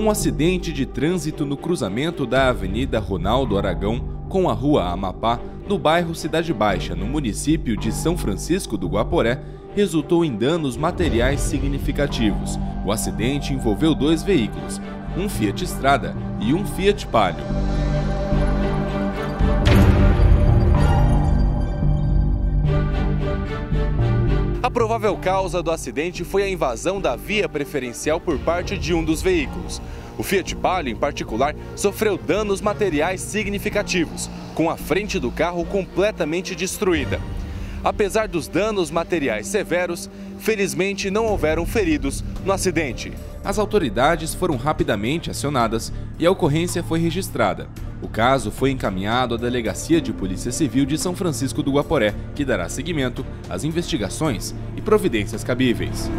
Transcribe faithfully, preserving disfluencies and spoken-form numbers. um acidente de trânsito no cruzamento da Avenida Ronaldo Aragão com a Rua Amapá, no bairro Cidade Baixa, no município de São Francisco do Guaporé, resultou em danos materiais significativos. O acidente envolveu dois veículos, um Fiat Strada e um Fiat Palio. A provável causa do acidente foi a invasão da via preferencial por parte de um dos veículos. O Fiat Palio, em particular, sofreu danos materiais significativos, com a frente do carro completamente destruída. Apesar dos danos materiais severos, felizmente não houveram feridos no acidente. As autoridades foram rapidamente acionadas e a ocorrência foi registrada. O caso foi encaminhado à Delegacia de Polícia Civil de São Francisco do Guaporé, que dará seguimento às investigações e providências cabíveis.